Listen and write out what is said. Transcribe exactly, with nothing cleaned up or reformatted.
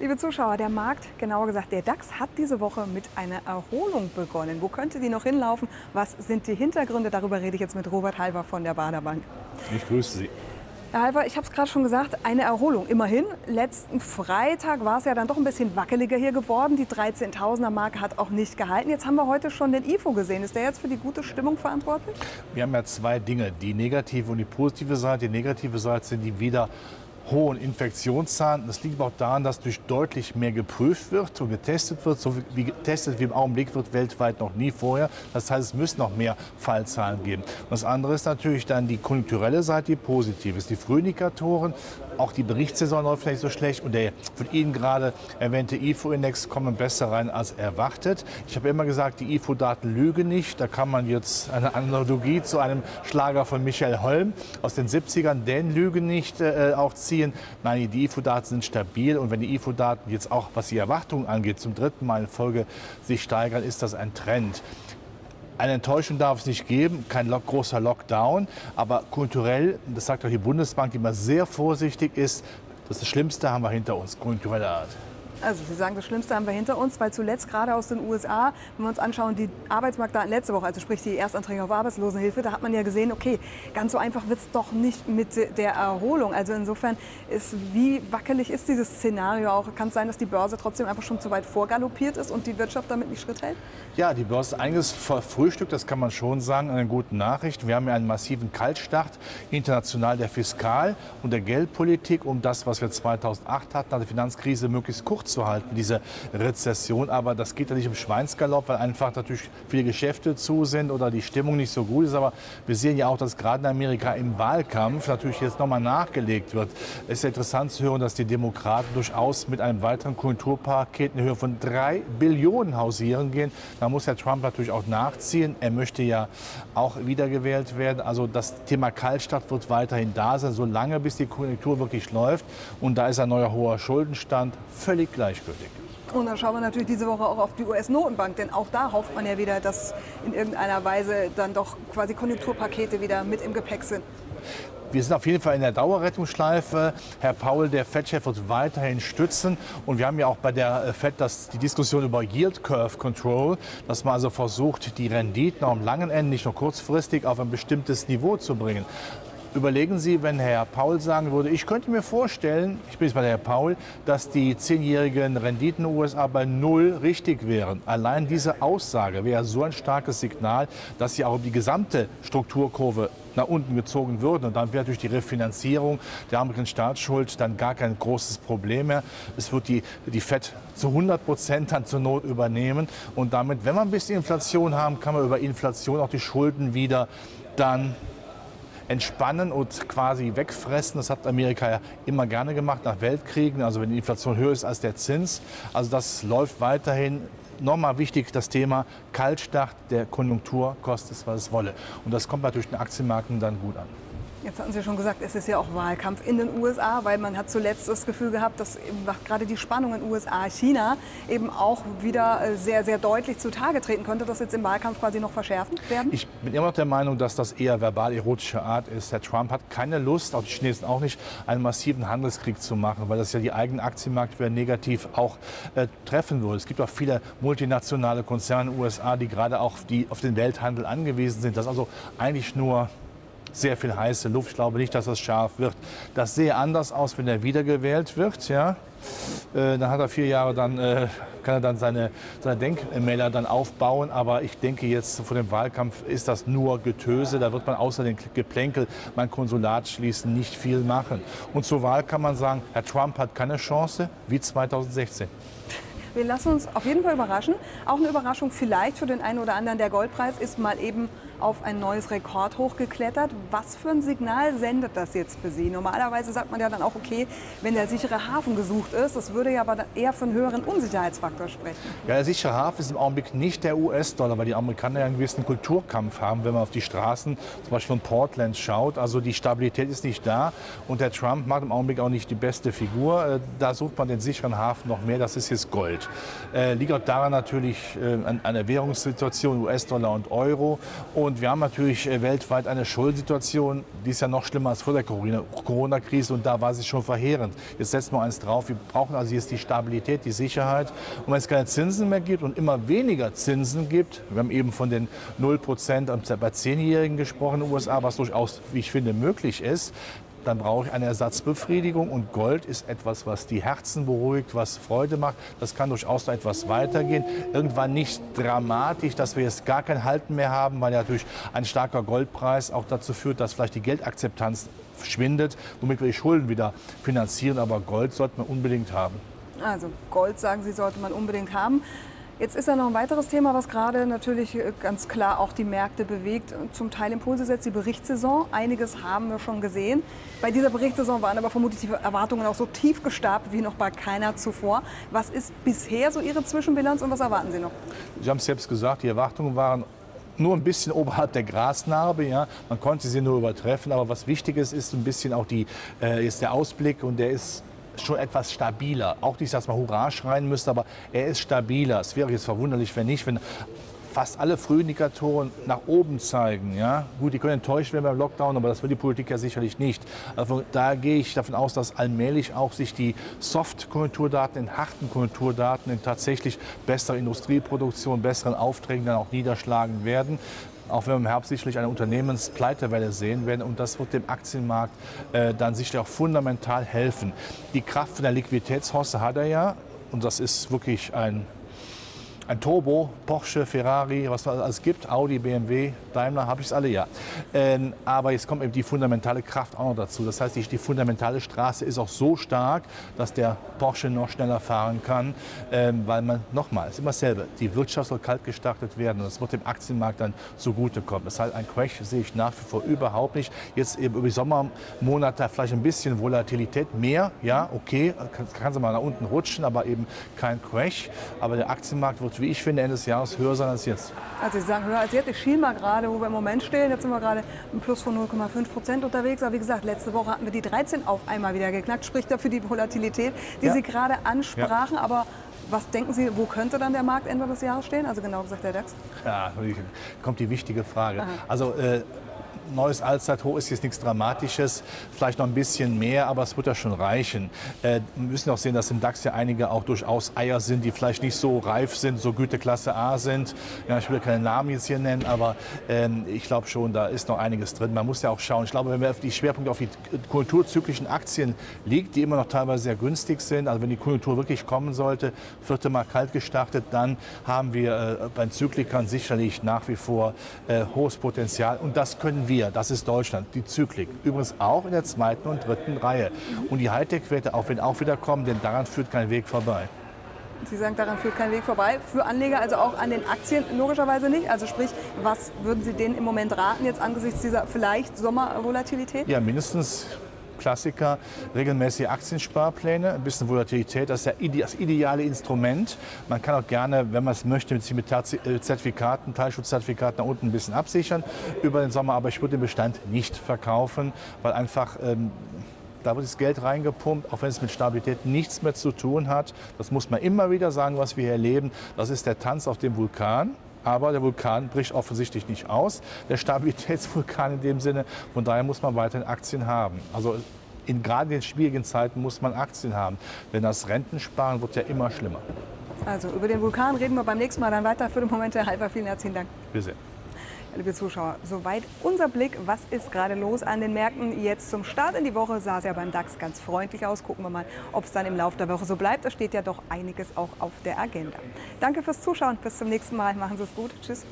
Liebe Zuschauer, der Markt, genauer gesagt der DAX, hat diese Woche mit einer Erholung begonnen. Wo könnte die noch hinlaufen? Was sind die Hintergründe? Darüber rede ich jetzt mit Robert Halver von der Baader Bank. Ich grüße Sie. Herr Halver, ich habe es gerade schon gesagt, eine Erholung. Immerhin, letzten Freitag war es ja dann doch ein bisschen wackeliger hier geworden. Die dreizehntausender-Marke hat auch nicht gehalten. Jetzt haben wir heute schon den I F O gesehen. Ist der jetzt für die gute Stimmung verantwortlich? Wir haben ja zwei Dinge, die negative und die positive Seite. Die negative Seite sind die wieder hohen Infektionszahlen. Das liegt aber auch daran, dass durch deutlich mehr geprüft wird und getestet wird, so wie getestet wie im Augenblick wird weltweit noch nie vorher. Das heißt, es müssen noch mehr Fallzahlen geben. Und das andere ist natürlich dann die konjunkturelle Seite, die positive ist. Die Frühindikatoren, auch die Berichtssaison läuft vielleicht so schlecht und der von Ihnen gerade erwähnte I F O-Index kommen besser rein als erwartet. Ich habe immer gesagt, die I F O-Daten lügen nicht. Da kann man jetzt eine Analogie zu einem Schlager von Michael Holm aus den siebzigern, denn lügen nicht, äh, auch ziehen. Nein, die I F O-Daten sind stabil und wenn die I F O-Daten jetzt auch, was die Erwartungen angeht, zum dritten Mal in Folge sich steigern, ist das ein Trend. Eine Enttäuschung darf es nicht geben, kein Lock, großer Lockdown, aber kulturell, das sagt auch die Bundesbank, die immer sehr vorsichtig ist, das, ist das Schlimmste haben wir hinter uns, kulturelle Art. Also Sie sagen, das Schlimmste haben wir hinter uns, weil zuletzt gerade aus den U S A, wenn wir uns anschauen, die Arbeitsmarktdaten letzte Woche, also sprich die Erstanträge auf Arbeitslosenhilfe, da hat man ja gesehen, okay, ganz so einfach wird es doch nicht mit der Erholung. Also insofern, ist, wie wackelig ist dieses Szenario auch? Kann es sein, dass die Börse trotzdem einfach schon zu weit vorgaloppiert ist und die Wirtschaft damit nicht Schritt hält? Ja, die Börse ist einiges verfrühstückt, das kann man schon sagen, eine gute Nachricht. Wir haben ja einen massiven Kaltstart international der Fiskal- und der Geldpolitik, um das, was wir zweitausendacht hatten, nach der Finanzkrise möglichst kurz zu halten, diese Rezession. Aber das geht ja nicht im Schweinsgalopp, weil einfach natürlich viele Geschäfte zu sind oder die Stimmung nicht so gut ist. Aber wir sehen ja auch, dass gerade in Amerika im Wahlkampf natürlich jetzt nochmal nachgelegt wird. Es ist ja interessant zu hören, dass die Demokraten durchaus mit einem weiteren Konjunkturpaket in Höhe von drei Billionen hausieren gehen. Da muss Herr Trump natürlich auch nachziehen. Er möchte ja auch wiedergewählt werden. Also das Thema Kaltstart wird weiterhin da sein, solange bis die Konjunktur wirklich läuft. Und da ist ein neuer hoher Schuldenstand völlig gleichgültig. Und dann schauen wir natürlich diese Woche auch auf die U S-Notenbank, denn auch da hofft man ja wieder, dass in irgendeiner Weise dann doch quasi Konjunkturpakete wieder mit im Gepäck sind. Wir sind auf jeden Fall in der Dauerrettungsschleife. Herr Powell, der Fed-Chef, wird weiterhin stützen. Und wir haben ja auch bei der Fed das, die Diskussion über Yield Curve Control, dass man also versucht, die Renditen am langen Ende, nicht nur kurzfristig, auf ein bestimmtes Niveau zu bringen. Überlegen Sie, wenn Herr Powell sagen würde, ich könnte mir vorstellen, ich bin jetzt bei Herr Powell, dass die zehnjährigen Renditen in den U S A bei null richtig wären. Allein diese Aussage wäre so ein starkes Signal, dass sie auch um die gesamte Strukturkurve nach unten gezogen würden. Und dann wäre durch die Refinanzierung der amerikanischen Staatsschuld dann gar kein großes Problem mehr. Es wird die, die Fed zu hundert Prozent dann zur Not übernehmen. Und damit, wenn wir ein bisschen Inflation haben, kann man über Inflation auch die Schulden wieder dann entspannen und quasi wegfressen. Das hat Amerika ja immer gerne gemacht nach Weltkriegen, also wenn die Inflation höher ist als der Zins. Also das läuft weiterhin. Nochmal wichtig das Thema Kaltstart der Konjunktur, kostet es, was es wolle. Und das kommt natürlich den Aktienmärkten dann gut an. Jetzt hatten Sie schon gesagt, es ist ja auch Wahlkampf in den U S A, weil man hat zuletzt das Gefühl gehabt, dass eben gerade die Spannung in U S A-China eben auch wieder sehr, sehr deutlich zutage treten könnte. Das jetzt im Wahlkampf quasi noch verschärfen werden? Ich bin immer noch der Meinung, dass das eher verbal-erotische Art ist. Herr Trump hat keine Lust, auch die Chinesen auch nicht, einen massiven Handelskrieg zu machen, weil das ja die eigenen Aktienmärkte negativ auch äh, treffen würde. Es gibt auch viele multinationale Konzerne in den U S A, die gerade auch die, auf den Welthandel angewiesen sind. Das ist also eigentlich nur sehr viel heiße Luft. Ich glaube nicht, dass das scharf wird. Das sähe anders aus, wenn er wiedergewählt wird. Ja? Äh, dann hat er vier Jahre, dann äh, kann er dann seine, seine Denkmäler dann aufbauen. Aber ich denke jetzt, vor dem Wahlkampf ist das nur Getöse. Da wird man außer dem Geplänkel, mein Konsulat schließen, nicht viel machen. Und zur Wahl kann man sagen, Herr Trump hat keine Chance wie zweitausendsechzehn. Wir lassen uns auf jeden Fall überraschen. Auch eine Überraschung vielleicht für den einen oder anderen. Der Goldpreis ist mal eben auf ein neues Rekordhoch geklettert. Was für ein Signal sendet das jetzt für Sie? Normalerweise sagt man ja dann auch, okay, wenn der sichere Hafen gesucht ist, das würde ja aber dann eher für einen höheren Unsicherheitsfaktor sprechen. Ja, der sichere Hafen ist im Augenblick nicht der U S-Dollar, weil die Amerikaner ja einen gewissen Kulturkampf haben, wenn man auf die Straßen zum Beispiel in Portland schaut. Also die Stabilität ist nicht da und der Trump macht im Augenblick auch nicht die beste Figur. Da sucht man den sicheren Hafen noch mehr, das ist jetzt Gold. Äh, liegt auch daran natürlich äh, an, an der Währungssituation U S-Dollar und Euro. Und Und wir haben natürlich weltweit eine Schuldensituation, die ist ja noch schlimmer als vor der Corona-Krise und da war sie schon verheerend. Jetzt setzen wir eins drauf, wir brauchen also jetzt die Stabilität, die Sicherheit. Und wenn es keine Zinsen mehr gibt und immer weniger Zinsen gibt, wir haben eben von den null Prozent bei Zehnjährigen gesprochen in den U S A, was durchaus, wie ich finde, möglich ist, dann brauche ich eine Ersatzbefriedigung und Gold ist etwas, was die Herzen beruhigt, was Freude macht. Das kann durchaus noch etwas weitergehen. Irgendwann nicht dramatisch, dass wir jetzt gar kein Halten mehr haben, weil natürlich ein starker Goldpreis auch dazu führt, dass vielleicht die Geldakzeptanz schwindet, womit wir die Schulden wieder finanzieren. Aber Gold sollte man unbedingt haben. Also Gold, sagen Sie, sollte man unbedingt haben. Jetzt ist ja noch ein weiteres Thema, was gerade natürlich ganz klar auch die Märkte bewegt und zum Teil Impulse setzt, die Berichtssaison. Einiges haben wir schon gesehen. Bei dieser Berichtssaison waren aber vermutlich die Erwartungen auch so tief gestapelt wie noch bei keiner zuvor. Was ist bisher so Ihre Zwischenbilanz und was erwarten Sie noch? Sie haben es selbst gesagt, die Erwartungen waren nur ein bisschen oberhalb der Grasnarbe, ja. Man konnte sie nur übertreffen, aber was wichtig ist, ist ein bisschen auch die, äh, ist der Ausblick und der ist schon etwas stabiler. Auch nicht, dass man Hurra schreien müsste, aber er ist stabiler. Es wäre jetzt verwunderlich, wenn nicht, wenn fast alle Frühindikatoren nach oben zeigen. Ja? Gut, die können enttäuscht werden beim Lockdown, aber das will die Politik ja sicherlich nicht. Also da gehe ich davon aus, dass allmählich auch sich die Soft-Konjunkturdaten in harten Konjunkturdaten in tatsächlich bessere Industrieproduktion, besseren Aufträgen dann auch niederschlagen werden. Auch wenn wir im Herbst sicherlich eine Unternehmenspleitewelle sehen werden. Und das wird dem Aktienmarkt äh, dann sicherlich auch fundamental helfen. Die Kraft von der Liquiditätshosse hat er ja. Und das ist wirklich ein, ein Turbo, Porsche, Ferrari, was es alles gibt. Audi, B M W, Daimler, habe ich es alle, ja. Ähm, aber jetzt kommt eben die fundamentale Kraft auch noch dazu. Das heißt, die, die fundamentale Straße ist auch so stark, dass der Porsche noch schneller fahren kann. Ähm, weil man, nochmal, es ist immer dasselbe, die Wirtschaft soll kalt gestartet werden. Und das wird dem Aktienmarkt dann zugutekommen. Das heißt, ein Crash sehe ich nach wie vor überhaupt nicht. Jetzt eben über die Sommermonate vielleicht ein bisschen Volatilität mehr. Ja, okay, kann, kann sie mal nach unten rutschen, aber eben kein Crash. Aber der Aktienmarkt wird, wie ich finde, Ende des Jahres höher sein als jetzt. Also Sie sagen höher als jetzt. Ich schien mal gerade, wo wir im Moment stehen. Jetzt sind wir gerade im Plus von null Komma fünf Prozent unterwegs. Aber wie gesagt, letzte Woche hatten wir die dreizehn auf einmal wieder geknackt. Spricht dafür die Volatilität, die ja Sie gerade ansprachen. Ja. Aber was denken Sie, wo könnte dann der Markt Ende des Jahres stehen? Also genau gesagt der DAX. Ja, kommt die wichtige Frage. Aha. Also äh, neues Allzeithoch ist jetzt nichts Dramatisches, vielleicht noch ein bisschen mehr, aber es wird ja schon reichen. Äh, wir müssen auch sehen, dass im DAX ja einige auch durchaus Eier sind, die vielleicht nicht so reif sind, so Güteklasse A sind. Ja, ich will keine Namen jetzt hier nennen, aber ähm, ich glaube schon, da ist noch einiges drin. Man muss ja auch schauen. Ich glaube, wenn wir auf die Schwerpunkte auf die konjunkturzyklischen Aktien liegt, die immer noch teilweise sehr günstig sind, also wenn die Konjunktur wirklich kommen sollte, vierte Mal kalt gestartet, dann haben wir äh, bei Zyklikern sicherlich nach wie vor äh, hohes Potenzial und das können wir. Das ist Deutschland, die Zyklik. Übrigens auch in der zweiten und dritten Reihe. Und die Hightech-Werte, auch wenn auch wieder kommen, denn daran führt kein Weg vorbei. Sie sagen, daran führt kein Weg vorbei. Für Anleger also auch an den Aktien logischerweise nicht. Also sprich, was würden Sie denen im Moment raten, jetzt angesichts dieser vielleicht Sommervolatilität? Ja, mindestens Klassiker, regelmäßige Aktiensparpläne, ein bisschen Volatilität, das ist ja das ideale Instrument. Man kann auch gerne, wenn man es möchte, mit Zertifikaten, Teilschutzzertifikaten da unten ein bisschen absichern über den Sommer, aber ich würde den Bestand nicht verkaufen, weil einfach ähm, da wird das Geld reingepumpt, auch wenn es mit Stabilität nichts mehr zu tun hat. Das muss man immer wieder sagen, was wir hier erleben. Das ist der Tanz auf dem Vulkan. Aber der Vulkan bricht offensichtlich nicht aus, der Stabilitätsvulkan in dem Sinne. Von daher muss man weiterhin Aktien haben. Also in gerade in schwierigen Zeiten muss man Aktien haben, denn das Rentensparen wird ja immer schlimmer. Also über den Vulkan reden wir beim nächsten Mal dann weiter. Für den Moment, Herr Halver, vielen herzlichen Dank. Wir sehen. Liebe Zuschauer, soweit unser Blick, was ist gerade los an den Märkten. Jetzt zum Start in die Woche sah es ja beim DAX ganz freundlich aus. Gucken wir mal, ob es dann im Laufe der Woche so bleibt. Da steht ja doch einiges auch auf der Agenda. Danke fürs Zuschauen, bis zum nächsten Mal. Machen Sie es gut. Tschüss.